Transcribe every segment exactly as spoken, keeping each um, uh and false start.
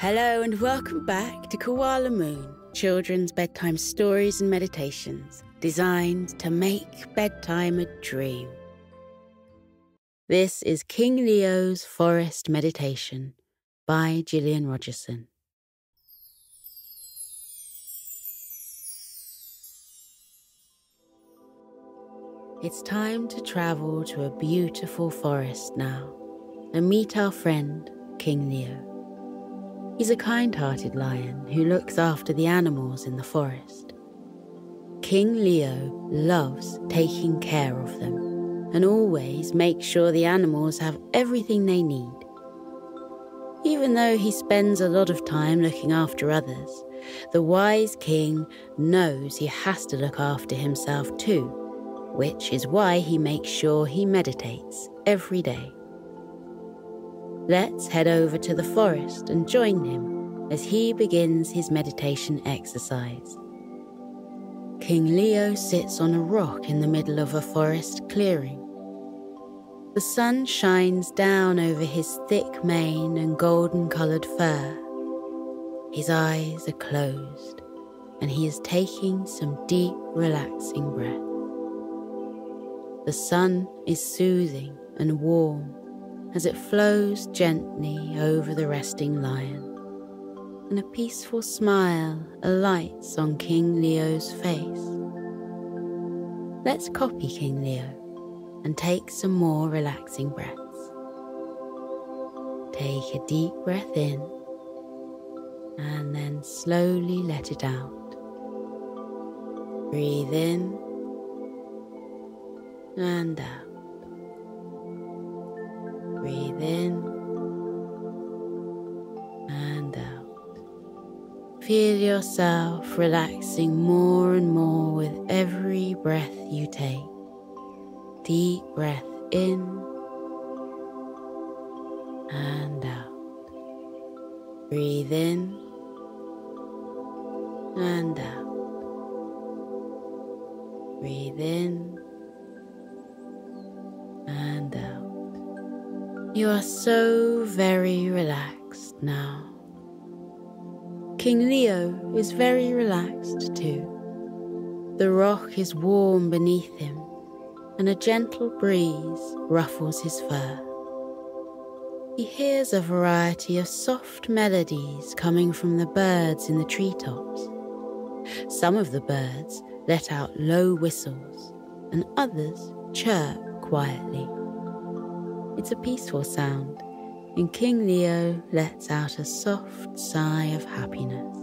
Hello and welcome back to Koala Moon, children's bedtime stories and meditations designed to make bedtime a dream. This is King Leo's Forest Meditation by Gillian Rogerson. It's time to travel to a beautiful forest now and meet our friend King Leo. He's a kind-hearted lion who looks after the animals in the forest. King Leo loves taking care of them and always makes sure the animals have everything they need. Even though he spends a lot of time looking after others, the wise king knows he has to look after himself too, which is why he makes sure he meditates every day. Let's head over to the forest and join him as he begins his meditation exercise. King Leo sits on a rock in the middle of a forest clearing. The sun shines down over his thick mane and golden-coloured fur. His eyes are closed, and he is taking some deep, relaxing breath. The sun is soothing and warm as it flows gently over the resting lion, and a peaceful smile alights on King Leo's face. Let's copy King Leo and take some more relaxing breaths. Take a deep breath in, and then slowly let it out. Breathe in and out. Breathe in and out. Feel yourself relaxing more and more with every breath you take. Deep breath in and out. Breathe in and out. Breathe in and out. You are so very relaxed now. King Leo is very relaxed too. The rock is warm beneath him, and a gentle breeze ruffles his fur. He hears a variety of soft melodies coming from the birds in the treetops. Some of the birds let out low whistles, and others chirp quietly. It's a peaceful sound, and King Leo lets out a soft sigh of happiness.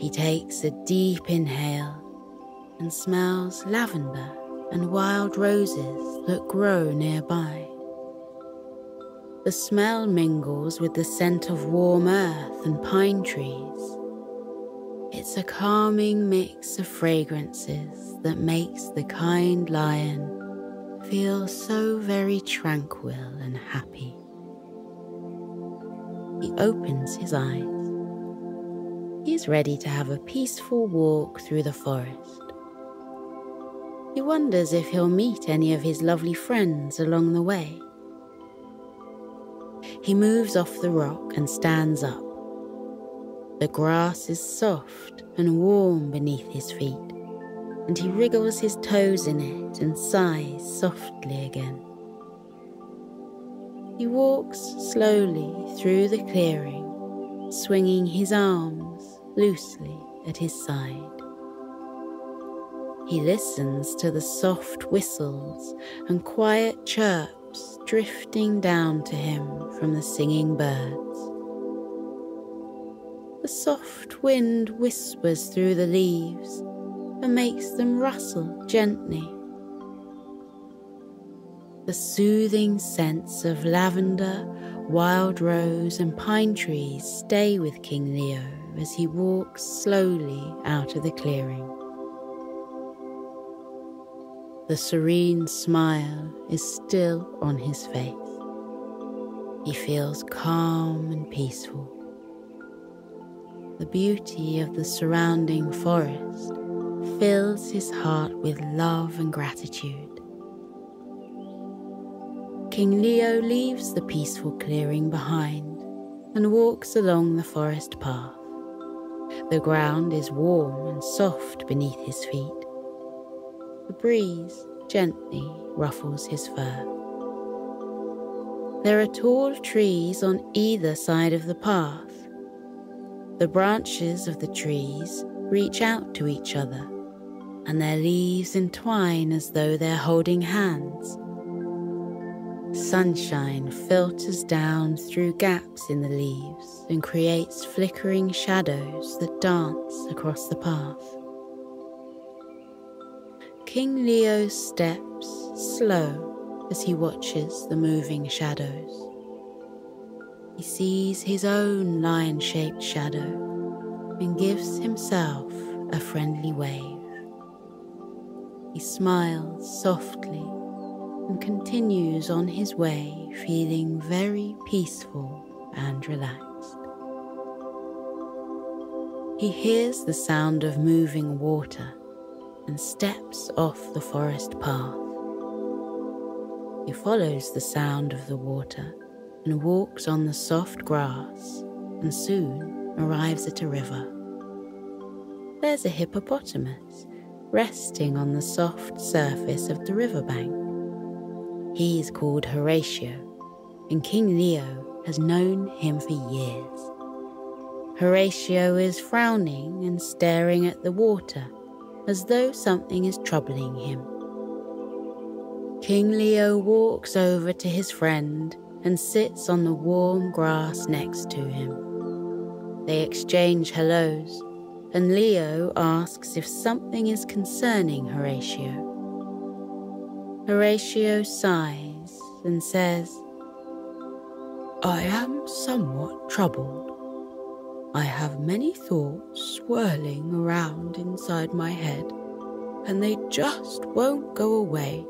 He takes a deep inhale and smells lavender and wild roses that grow nearby. The smell mingles with the scent of warm earth and pine trees. It's a calming mix of fragrances that makes the kind lion feel so very tranquil and happy. He opens his eyes. He is ready to have a peaceful walk through the forest. He wonders if he'll meet any of his lovely friends along the way. He moves off the rock and stands up. The grass is soft and warm beneath his feet, and he wriggles his toes in it and sighs softly again. He walks slowly through the clearing, swinging his arms loosely at his side. He listens to the soft whistles and quiet chirps drifting down to him from the singing birds. The soft wind whispers through the leaves and makes them rustle gently. The soothing scents of lavender, wild rose and pine trees stay with King Leo as he walks slowly out of the clearing. The serene smile is still on his face. He feels calm and peaceful. The beauty of the surrounding forest fills his heart with love and gratitude. King Leo leaves the peaceful clearing behind and walks along the forest path. The ground is warm and soft beneath his feet. The breeze gently ruffles his fur. There are tall trees on either side of the path. The branches of the trees reach out to each other, and their leaves entwine as though they're holding hands. Sunshine filters down through gaps in the leaves and creates flickering shadows that dance across the path. King Leo steps slow as he watches the moving shadows. He sees his own lion-shaped shadow and gives himself a friendly wave. He smiles softly and continues on his way, feeling very peaceful and relaxed. He hears the sound of moving water and steps off the forest path. He follows the sound of the water and walks on the soft grass, and soon arrives at a river. There's a hippopotamus resting on the soft surface of the riverbank. He's called Horatio, and King Leo has known him for years. Horatio is frowning and staring at the water, as though something is troubling him. King Leo walks over to his friend and sits on the warm grass next to him. They exchange hellos, and Leo asks if something is concerning Horatio. Horatio sighs and says, "I am somewhat troubled. I have many thoughts swirling around inside my head, and they just won't go away."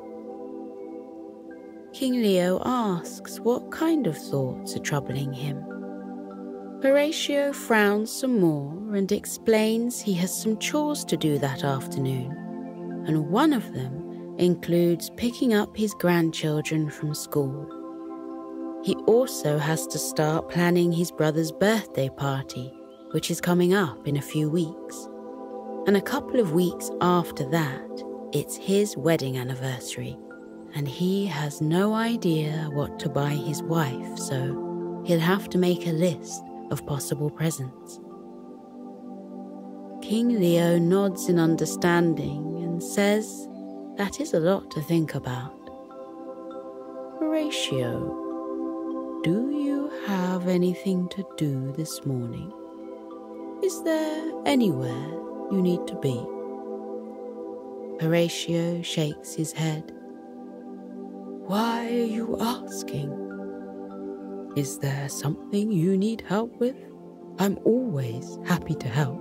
King Leo asks what kind of thoughts are troubling him. Horatio frowns some more and explains he has some chores to do that afternoon, and one of them includes picking up his grandchildren from school. He also has to start planning his brother's birthday party, which is coming up in a few weeks. And a couple of weeks after that, it's his wedding anniversary, and he has no idea what to buy his wife, so he'll have to make a list of possible presents. King Leo nods in understanding and says that is a lot to think about. "Horatio, do you have anything to do this morning? Is there anywhere you need to be?" Horatio shakes his head. "Why are you asking? Is there something you need help with? I'm always happy to help."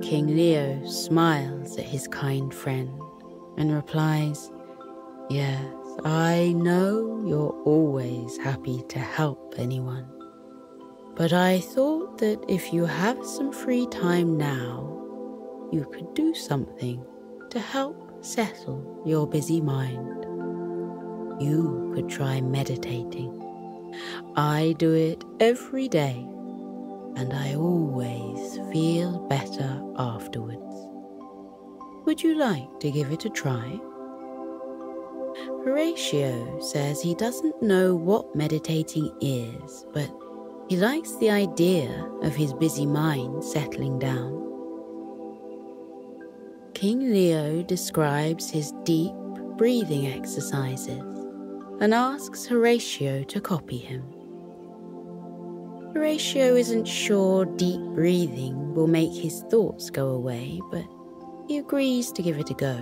King Leo smiles at his kind friend and replies, "Yes, I know you're always happy to help anyone. But I thought that if you have some free time now, you could do something to help settle your busy mind. You could try meditating. I do it every day, and I always feel better afterwards. Would you like to give it a try?" Horatio says he doesn't know what meditating is, but he likes the idea of his busy mind settling down. King Leo describes his deep breathing exercises and asks Horatio to copy him. Horatio isn't sure deep breathing will make his thoughts go away, but he agrees to give it a go.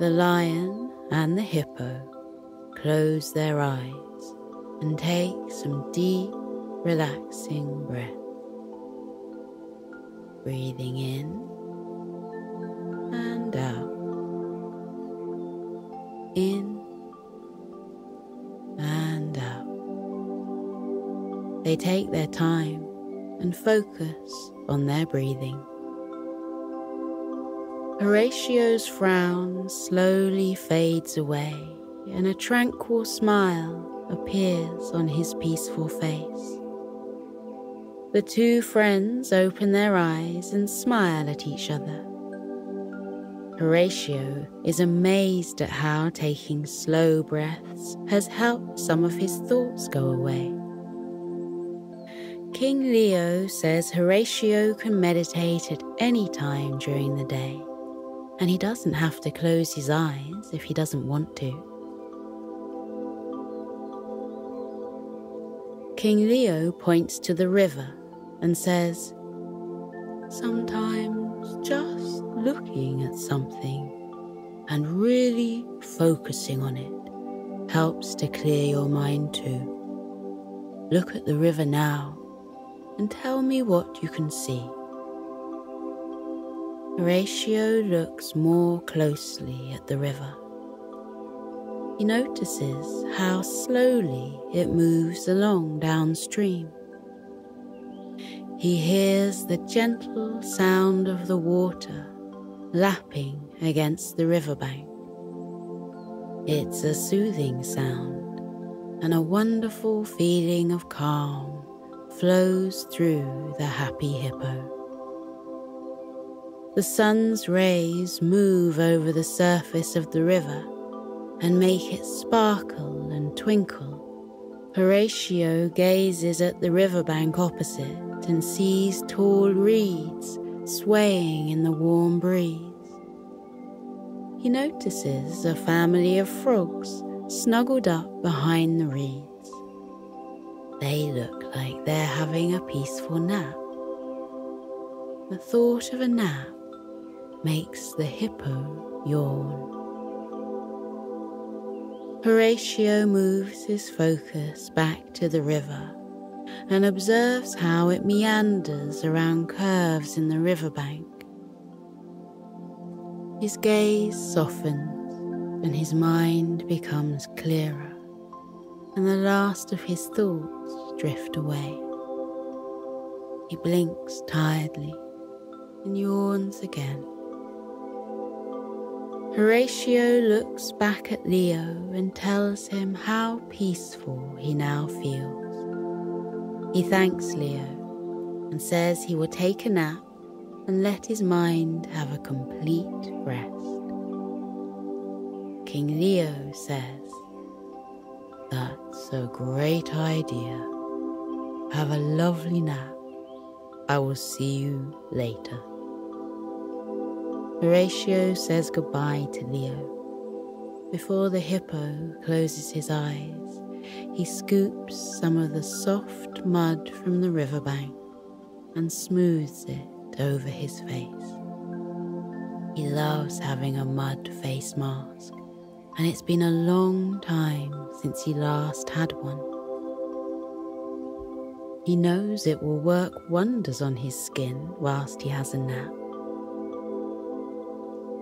The lion and the hippo close their eyes and take some deep, relaxing breaths. Breathing in and out. In and out. They take their time and focus on their breathing. Horatio's frown slowly fades away, and a tranquil smile appears on his peaceful face. The two friends open their eyes and smile at each other. Horatio is amazed at how taking slow breaths has helped some of his thoughts go away. King Leo says Horatio can meditate at any time during the day, and he doesn't have to close his eyes if he doesn't want to. King Leo points to the river and says, "Sometimes just looking at something and really focusing on it helps to clear your mind too. Look at the river now and tell me what you can see." Horatio looks more closely at the river. He notices how slowly it moves along downstream. He hears the gentle sound of the water lapping against the riverbank. It's a soothing sound, and a wonderful feeling of calm flows through the happy hippo. The sun's rays move over the surface of the river and make it sparkle and twinkle. Horatio gazes at the riverbank opposite and sees tall reeds swaying in the warm breeze. He notices a family of frogs snuggled up behind the reeds. They look like they're having a peaceful nap. The thought of a nap makes the hippo yawn. Horatio moves his focus back to the river and observes how it meanders around curves in the riverbank. His gaze softens and his mind becomes clearer, and the last of his thoughts drift away. He blinks tiredly and yawns again. Horatio looks back at Leo and tells him how peaceful he now feels. He thanks Leo and says he will take a nap and let his mind have a complete rest. King Leo says, "That's a great idea. Have a lovely nap. I will see you later." Horatio says goodbye to Leo. Before the hippo closes his eyes, he scoops some of the soft mud from the riverbank and smooths it over his face. He loves having a mud face mask, and it's been a long time since he last had one. He knows it will work wonders on his skin whilst he has a nap.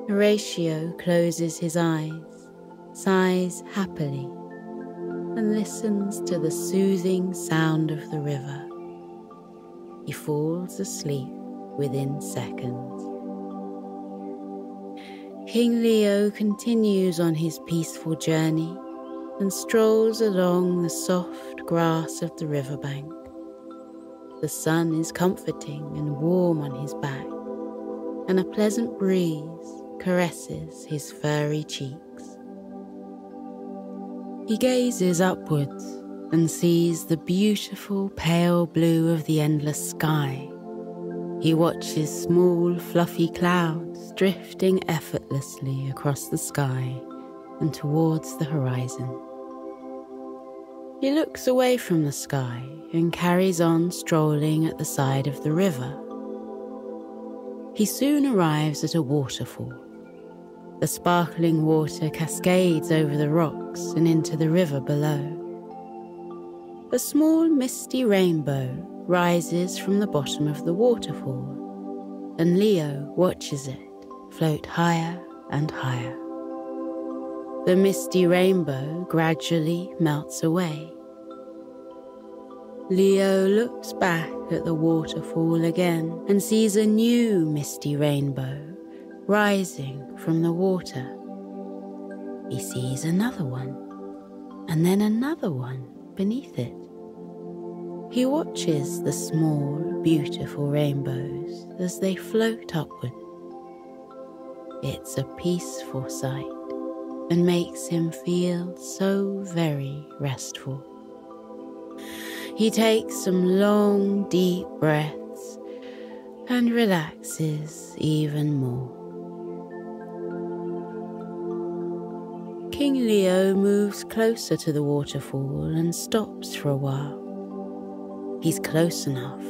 Horatio closes his eyes, sighs happily, and listens to the soothing sound of the river. He falls asleep within seconds. King Leo continues on his peaceful journey and strolls along the soft grass of the riverbank. The sun is comforting and warm on his back, and a pleasant breeze caresses his furry cheeks. He gazes upwards and sees the beautiful pale blue of the endless sky. He watches small fluffy clouds drifting effortlessly across the sky and towards the horizon. He looks away from the sky and carries on strolling at the side of the river. He soon arrives at a waterfall. The sparkling water cascades over the rocks and into the river below. A small misty rainbow rises from the bottom of the waterfall, and Leo watches it float higher and higher. The misty rainbow gradually melts away. Leo looks back at the waterfall again and sees a new misty rainbow rising from the water. He sees another one, and then another one beneath it. He watches the small, beautiful rainbows as they float upward. It's a peaceful sight and makes him feel so very restful. He takes some long, deep breaths and relaxes even more. King Leo moves closer to the waterfall and stops for a while. He's close enough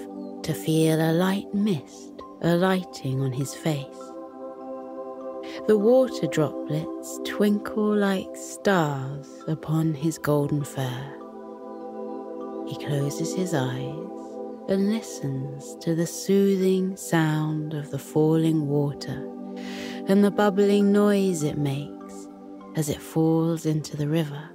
to feel a light mist alighting on his face. The water droplets twinkle like stars upon his golden fur. He closes his eyes and listens to the soothing sound of the falling water and the bubbling noise it makes as it falls into the river.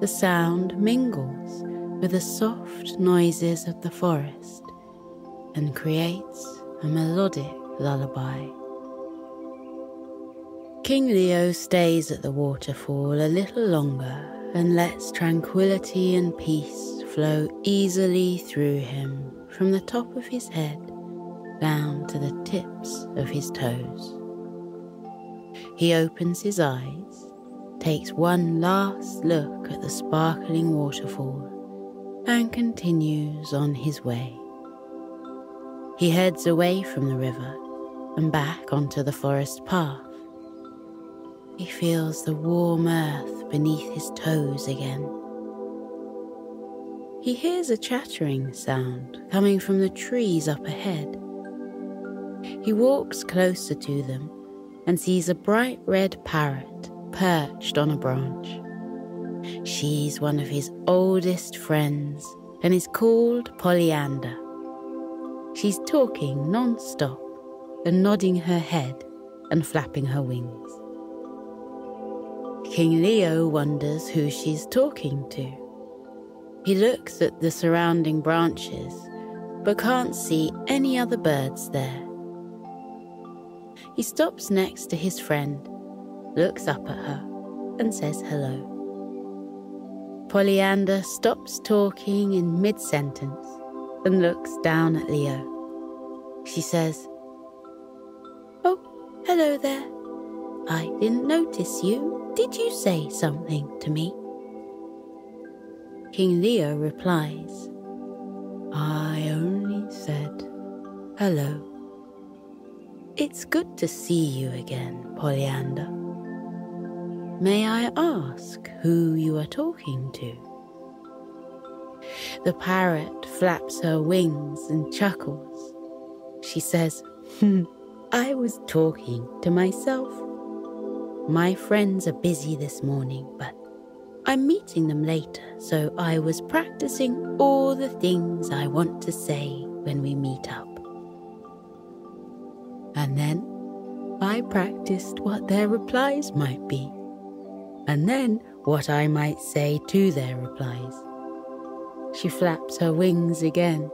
The sound mingles with the soft noises of the forest and creates a melodic lullaby. King Leo stays at the waterfall a little longer and lets tranquility and peace flow easily through him from the top of his head down to the tips of his toes. He opens his eyes, takes one last look at the sparkling waterfall, and continues on his way. He heads away from the river and back onto the forest path. He feels the warm earth beneath his toes again. He hears a chattering sound coming from the trees up ahead. He walks closer to them and sees a bright red parrot perched on a branch. She's one of his oldest friends and is called Pollyanda. She's talking non-stop and nodding her head and flapping her wings. King Leo wonders who she's talking to. He looks at the surrounding branches, but can't see any other birds there. He stops next to his friend, looks up at her, and says hello. Pollyanda stops talking in mid-sentence and looks down at Leo. She says, "Oh, hello there. I didn't notice you. Did you say something to me?" King Leo replies, "I only said hello." "It's good to see you again, Pollyanda. May I ask who you are talking to?" The parrot flaps her wings and chuckles. She says, "I was talking to myself. My friends are busy this morning, but I'm meeting them later, so I was practicing all the things I want to say when we meet up. And then I practiced what their replies might be, and then what I might say to their replies." She flaps her wings again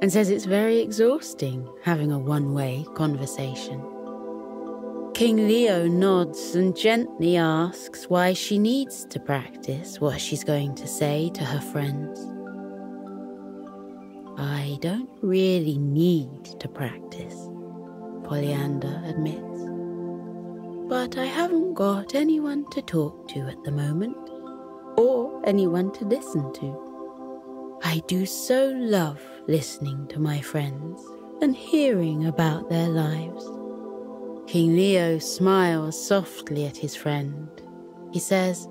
and says it's very exhausting having a one-way conversation. King Leo nods and gently asks why she needs to practice what she's going to say to her friends. "I don't really need to practice," Pollyanda admits, "but I haven't got anyone to talk to at the moment, or anyone to listen to. I do so love listening to my friends and hearing about their lives." King Leo smiles softly at his friend. He says,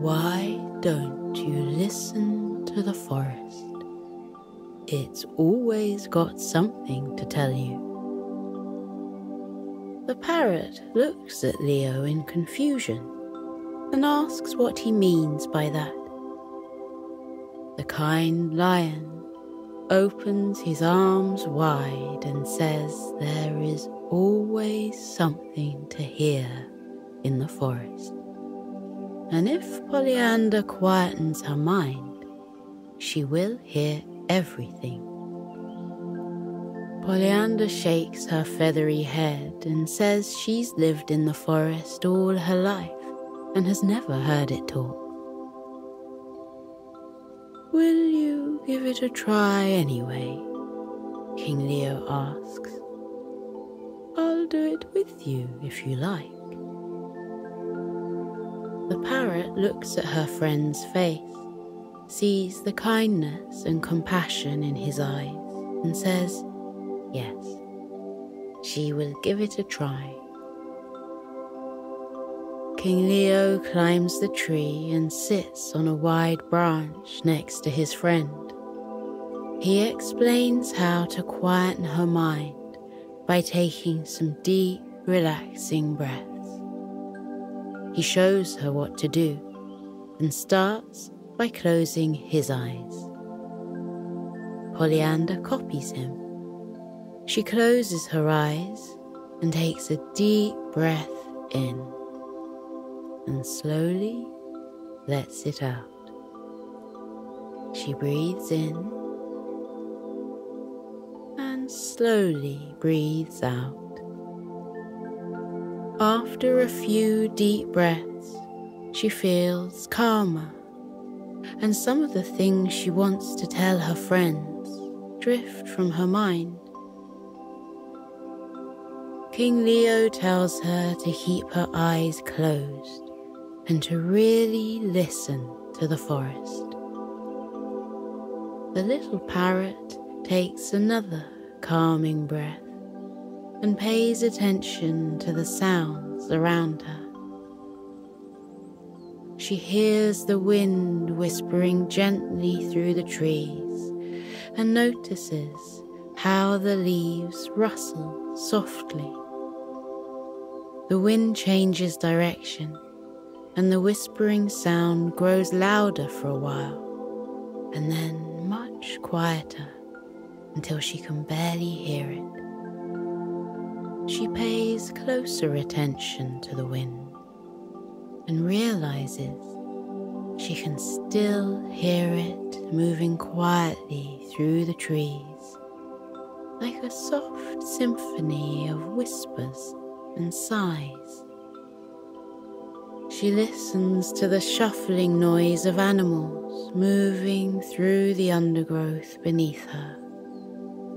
"Why don't you listen to the forest? It's always got something to tell you." The parrot looks at Leo in confusion and asks what he means by that. The kind lion opens his arms wide and says there is always something to hear in the forest, and if Pollyanda quietens her mind, she will hear everything. Pollyanda shakes her feathery head and says she's lived in the forest all her life and has never heard it talk. "Will you give it a try anyway?" King Leo asks. "I'll do it with you if you like." The parrot looks at her friend's face, sees the kindness and compassion in his eyes, and says, yes, she will give it a try. King Leo climbs the tree and sits on a wide branch next to his friend. He explains how to quieten her mind by taking some deep, relaxing breaths. He shows her what to do, and starts by closing his eyes. Pollyanda copies him. She closes her eyes and takes a deep breath in, and slowly lets it out. She breathes in, and slowly breathes out. After a few deep breaths, she feels calmer, and some of the things she wants to tell her friends drift from her mind. King Leo tells her to keep her eyes closed and to really listen to the forest. The little parrot takes another calming breath and pays attention to the sounds around her. She hears the wind whispering gently through the trees and notices how the leaves rustle softly. The wind changes direction and the whispering sound grows louder for a while and then much quieter until she can barely hear it. She pays closer attention to the wind and realizes she can still hear it moving quietly through the trees, like a soft symphony of whispers and sighs. She listens to the shuffling noise of animals moving through the undergrowth beneath her,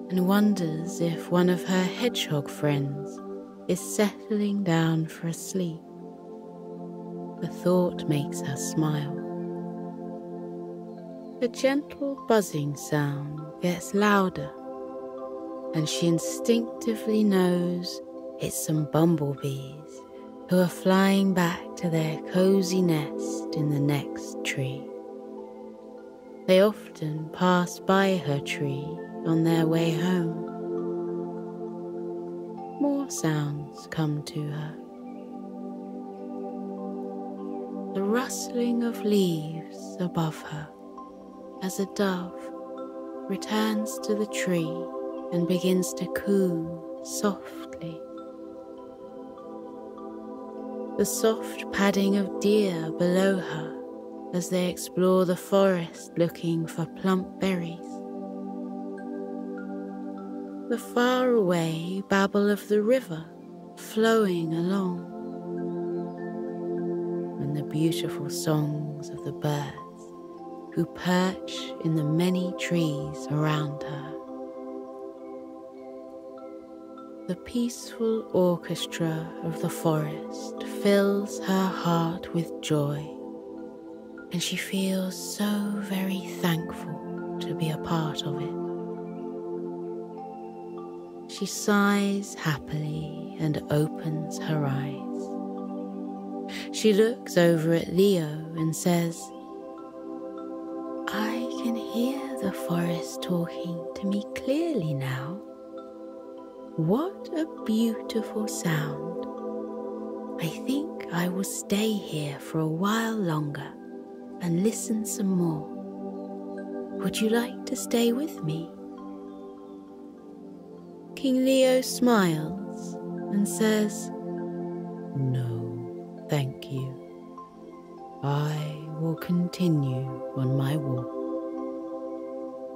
and wonders if one of her hedgehog friends is settling down for a sleep. The thought makes her smile. A gentle buzzing sound gets louder, and she instinctively knows it's some bumblebees who are flying back to their cozy nest in the next tree. They often pass by her tree on their way home. More sounds come to her. The rustling of leaves above her as a dove returns to the tree and begins to coo softly. The soft padding of deer below her as they explore the forest looking for plump berries. The faraway babble of the river flowing along, and the beautiful songs of the birds who perch in the many trees around her. The peaceful orchestra of the forest fills her heart with joy, and she feels so very thankful to be a part of it. She sighs happily and opens her eyes. She looks over at Leo and says, "I can hear the forest talking to me clearly now. What a beautiful sound. I think I will stay here for a while longer and listen some more. Would you like to stay with me?" King Leo smiles and says, "No, thank you. I will continue on my walk.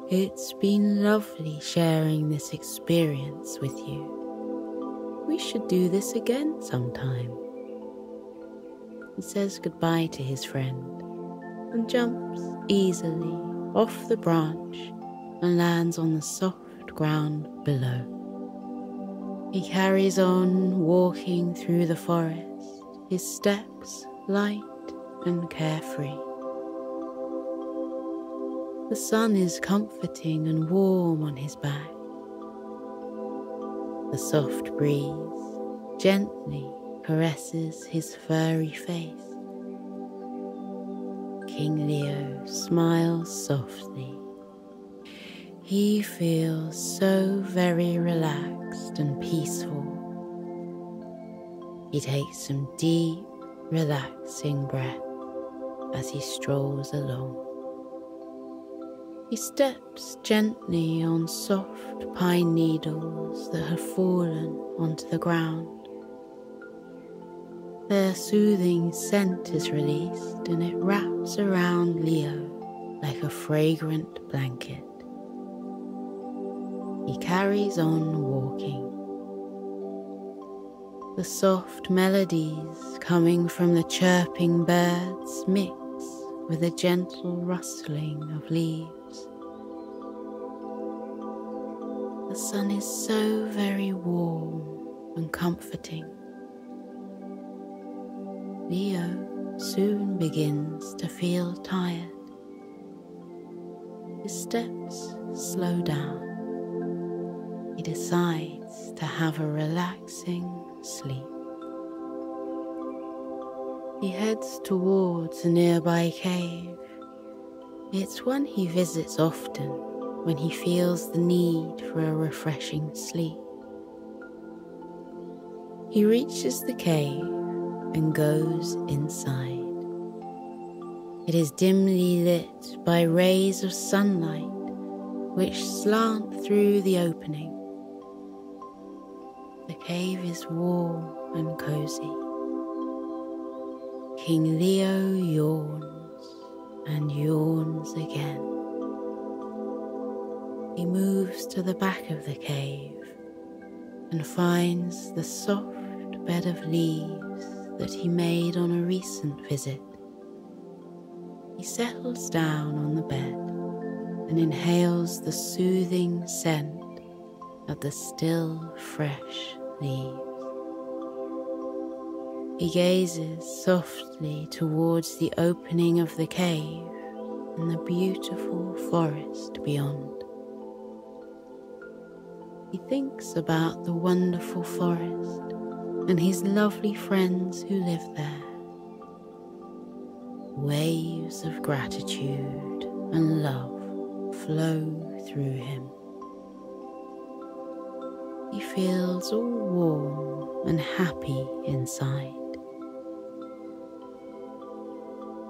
It's been lovely sharing this experience with you. We should do this again sometime." and says goodbye to his friend, and jumps easily off the branch and lands on the soft ground below. He carries on walking through the forest, his steps light and carefree. The sun is comforting and warm on his back. The soft breeze gently caresses his furry face. King Leo smiles softly. He feels so very relaxed and peaceful. He takes some deep, relaxing breaths as he strolls along. He steps gently on soft pine needles that have fallen onto the ground. Their soothing scent is released and it wraps around Leo like a fragrant blanket. He carries on walking. The soft melodies coming from the chirping birds mix with a gentle rustling of leaves. The sun is so very warm and comforting. Leo soon begins to feel tired. His steps slow down. He decides to have a relaxing sleep. He heads towards a nearby cave. It's one he visits often when he feels the need for a refreshing sleep. He reaches the cave and goes inside. It is dimly lit by rays of sunlight which slant through the opening. The cave is warm and cozy. King Leo yawns and yawns again. He moves to the back of the cave and finds the soft bed of leaves that he made on a recent visit. He settles down on the bed and inhales the soothing scent of the still fresh leaves. He gazes softly towards the opening of the cave and the beautiful forest beyond. He thinks about the wonderful forest and his lovely friends who live there. Waves of gratitude and love flow through him. He feels all warm and happy inside.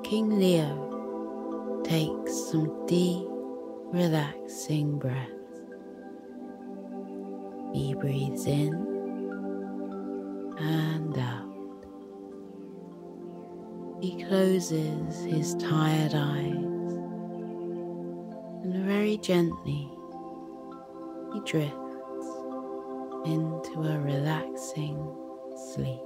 King Leo takes some deep, relaxing breaths. He breathes in and out. He closes his tired eyes and very gently he drifts into a relaxing sleep.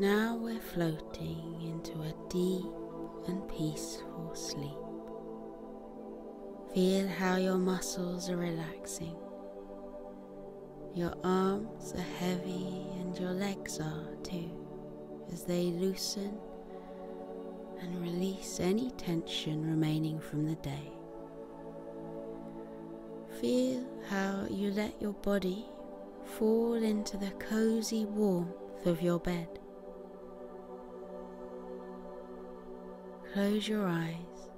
Now we're floating into a deep and peaceful sleep. Feel how your muscles are relaxing. Your arms are heavy and your legs are too, as they loosen and release any tension remaining from the day. Feel how you let your body fall into the cozy warmth of your bed. Close your eyes,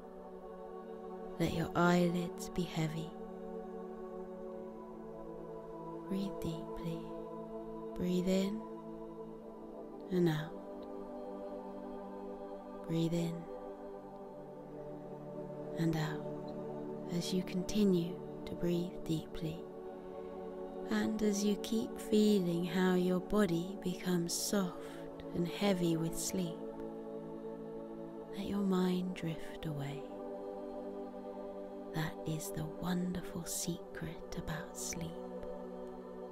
let your eyelids be heavy. Breathe deeply, breathe in and out, breathe in and out as you continue to breathe deeply, and as you keep feeling how your body becomes soft and heavy with sleep, let your mind drift away. That is the wonderful secret about sleep.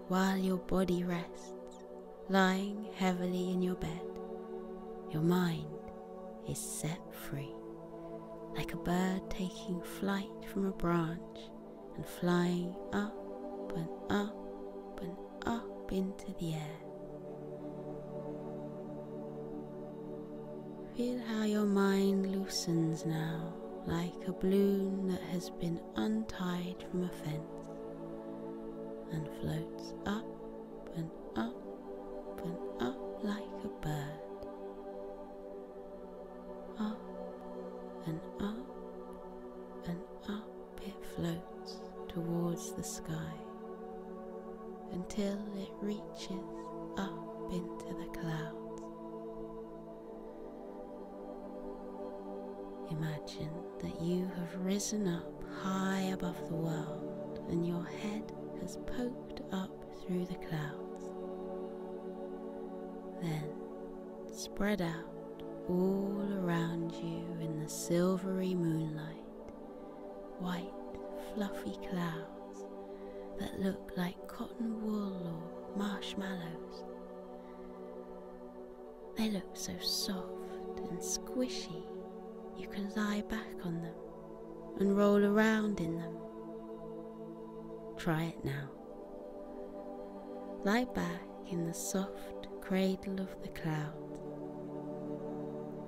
While your body rests, lying heavily in your bed, your mind is set free, like a bird taking flight from a branch and flying up and up and up into the air. Feel how your mind loosens now, like a balloon that has been untied from a fence, and floats up and up and up like a bird, up and up and up it floats towards the sky, until it reaches up into the clouds. Imagine that you have risen up high above the world, and your head has poked up through the clouds. Then spread out all around you in the silvery moonlight, white fluffy clouds that look like cotton wool or marshmallows. They look so soft and squishy you can lie back on them and roll around in them. Try it now. Lie back in the soft cradle of the clouds.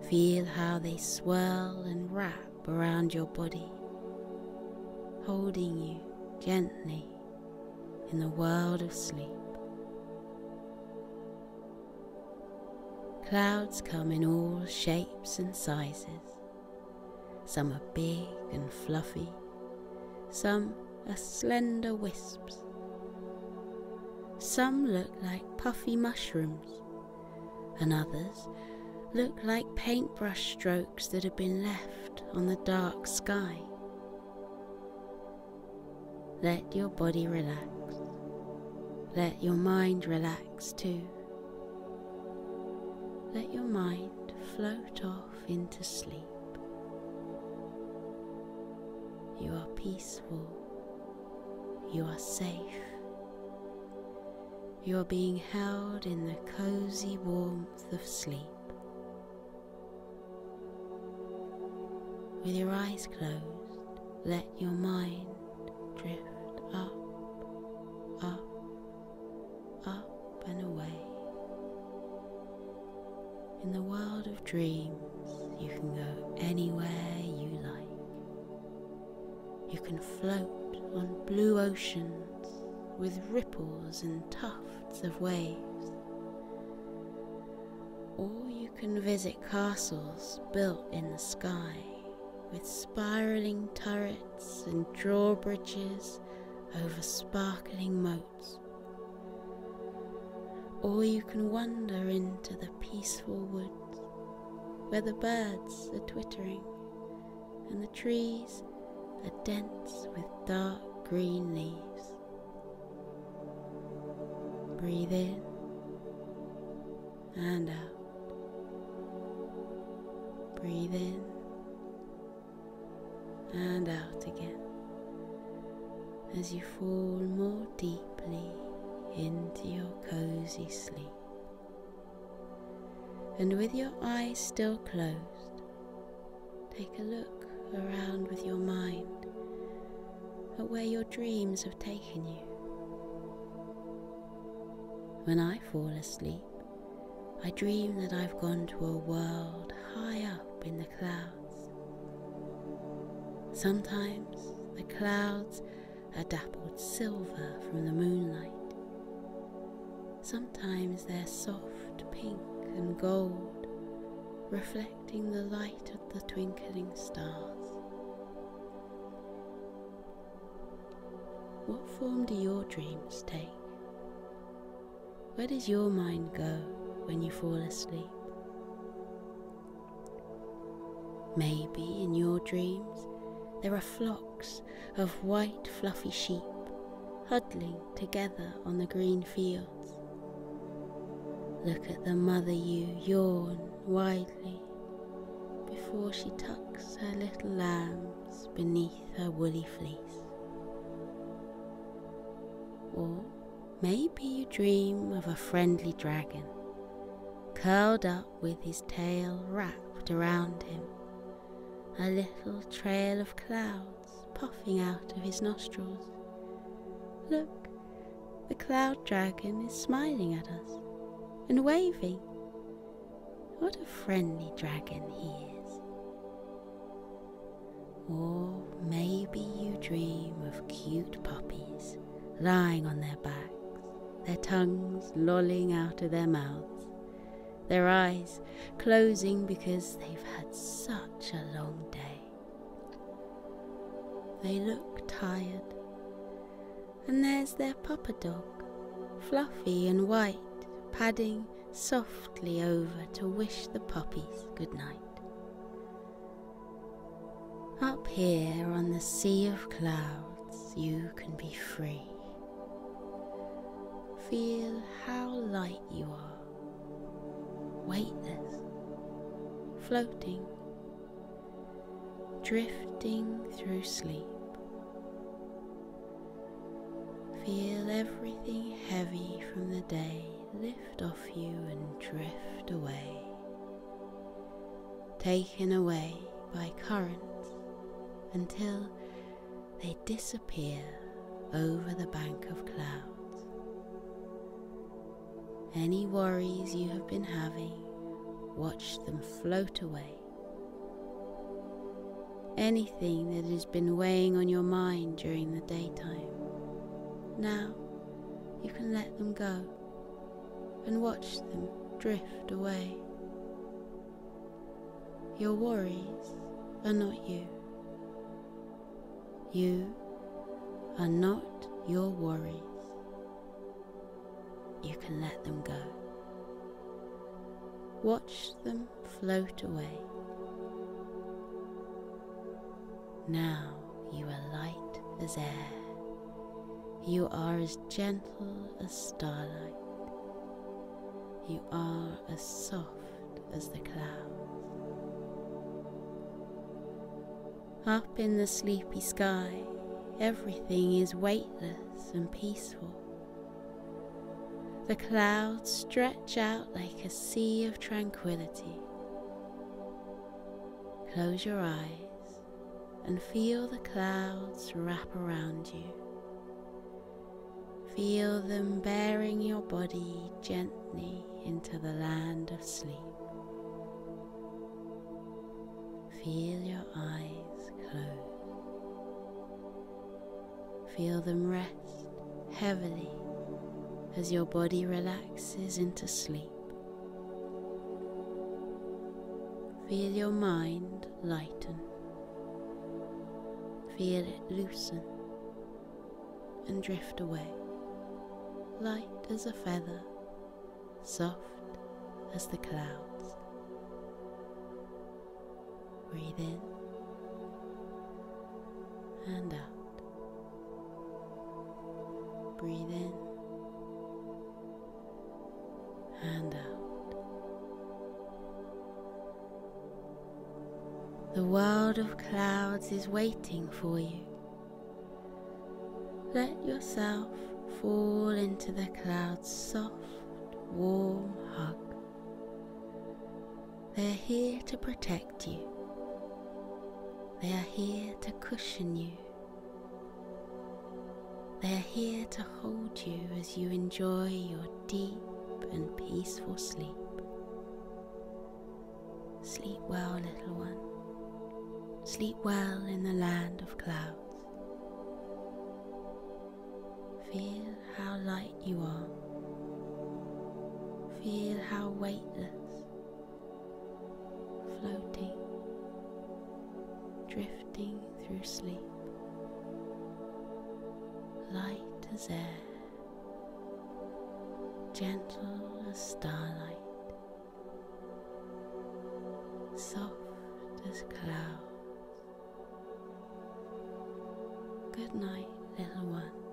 Feel how they swirl and wrap around your body, holding you gently in the world of sleep. Clouds come in all shapes and sizes. Some are big and fluffy, some are slender wisps. Some look like puffy mushrooms, and others look like paintbrush strokes that have been left on the dark sky. Let your body relax. Let your mind relax too. Let your mind float off into sleep. You are peaceful. You are safe. You are being held in the cozy warmth of sleep. With your eyes closed, let your mind drift up, up, up and away. In the world of dreams, you can go anywhere you like. You can float on blue oceans with ripples and tufts of waves, or you can visit castles built in the sky with spiralling turrets and drawbridges over sparkling moats, or you can wander into the peaceful woods where the birds are twittering and the trees are dense with dark green leaves. Breathe in and out. Breathe in and out again as you fall more deeply into your cozy sleep. And with your eyes still closed, take a look around with your mind at where your dreams have taken you. When I fall asleep, I dream that I've gone to a world high up in the clouds. Sometimes the clouds are dappled silver from the moonlight. Sometimes they're soft pink and gold, reflecting the light of the twinkling stars. What form do your dreams take? Where does your mind go when you fall asleep? Maybe in your dreams there are flocks of white fluffy sheep huddling together on the green fields. Look at the mother ewe yawn widely before she tucks her little lambs beneath her woolly fleece. Or maybe you dream of a friendly dragon, curled up with his tail wrapped around him, a little trail of clouds puffing out of his nostrils. Look, the cloud dragon is smiling at us and waving. What a friendly dragon he is. Or maybe you dream of cute puppies lying on their backs, their tongues lolling out of their mouths, their eyes closing because they've had such a long day. They look tired, and there's their papa dog, fluffy and white, padding softly over to wish the puppies good night. Up here on the sea of clouds, you can be free. Feel how light you are, weightless, floating, drifting through sleep. Feel everything heavy from the day lift off you and drift away, taken away by currents until they disappear over the bank of clouds. Any worries you have been having, watch them float away. Anything that has been weighing on your mind during the daytime, now you can let them go and watch them drift away. Your worries are not you. You are not your worries. You can let them go. Watch them float away. Now you are light as air. You are as gentle as starlight. You are as soft as the clouds. Up in the sleepy sky, everything is weightless and peaceful. The clouds stretch out like a sea of tranquility. Close your eyes and feel the clouds wrap around you. Feel them bearing your body gently into the land of sleep. Feel your eyes close. Feel them rest heavily as your body relaxes into sleep. Feel your mind lighten. Feel it loosen and drift away, light as a feather, soft as the clouds. Breathe in and out. Breathe in and out. The world of clouds is waiting for you. Let yourself fall into the clouds' soft, warm hug. They are here to protect you. They are here to cushion you. They are here to hold you as you enjoy your deep and peaceful sleep. Sleep well, little one. Sleep well in the land of clouds. Feel how light you are. Feel how weightless, floating, drifting through sleep, light as air, gentle as starlight, soft as clouds, Good night, little one.